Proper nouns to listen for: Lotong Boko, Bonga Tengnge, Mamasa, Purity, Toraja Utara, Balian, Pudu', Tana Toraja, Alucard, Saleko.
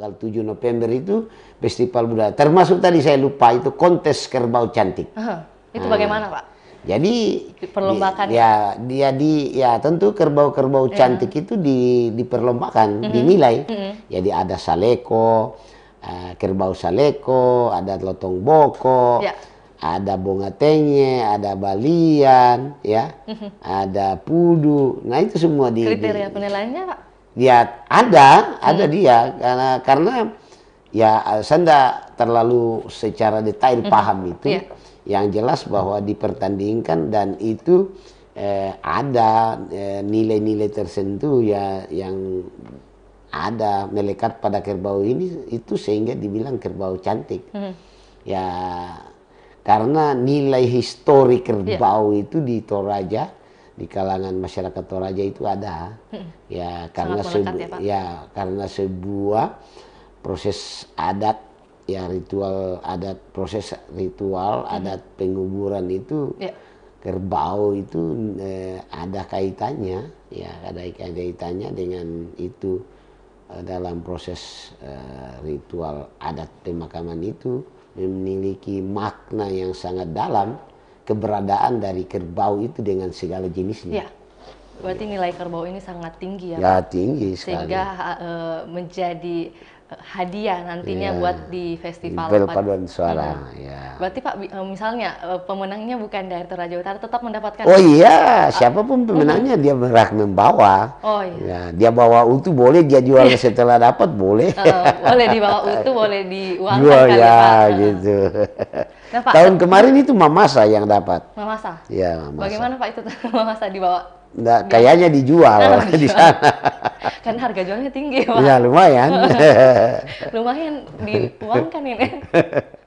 tanggal 7 November itu festival budaya. Termasuk tadi saya lupa itu kontes kerbau cantik. Itu bagaimana, Pak? Jadi perlombakan dia tentu kerbau-kerbau cantik itu diperlombakan, dinilai. Jadi ada Saleko, kerbau Saleko, ada Lotong Boko, ada Bonga Tengnge, ada Balian, ada Pudu'. Nah itu semua di kriteria penilaiannya, Pak. Ya ada dia karena ya saya tidak terlalu secara detail paham itu. Yang jelas bahwa dipertandingkan dan itu ada nilai-nilai tertentu ya yang ada melekat pada kerbau ini itu sehingga dibilang kerbau cantik. Ya karena nilai histori kerbau itu di Toraja, di kalangan masyarakat Toraja itu ada. Ya karena karena sebuah proses adat adat penguburan itu kerbau itu ada kaitannya dengan itu dalam proses ritual adat pemakaman itu memiliki makna yang sangat dalam keberadaan dari kerbau itu dengan segala jenisnya. Berarti nilai kerbau ini sangat tinggi ya? Ya tinggi sekali. Sehingga menjadi hadiah nantinya buat di festival paduan suara. Berarti Pak misalnya pemenangnya bukan dari Toraja Utara tetap mendapatkan. Oh iya, siapapun pemenangnya dia berhak membawa. Dia bawa utuh boleh, dia jual setelah dapat boleh. Boleh dibawa utuh, boleh diuangkan gitu. Nah, Pak, tahun kemarin itu Mamasa yang dapat. Mamasa? Iya, Mamasa. Bagaimana Pak itu Mamasa dibawa? Nah, kayaknya dijual di sana. Kan harga jualnya tinggi, Pak. Ya, lumayan. Lumayan diuangkan ini.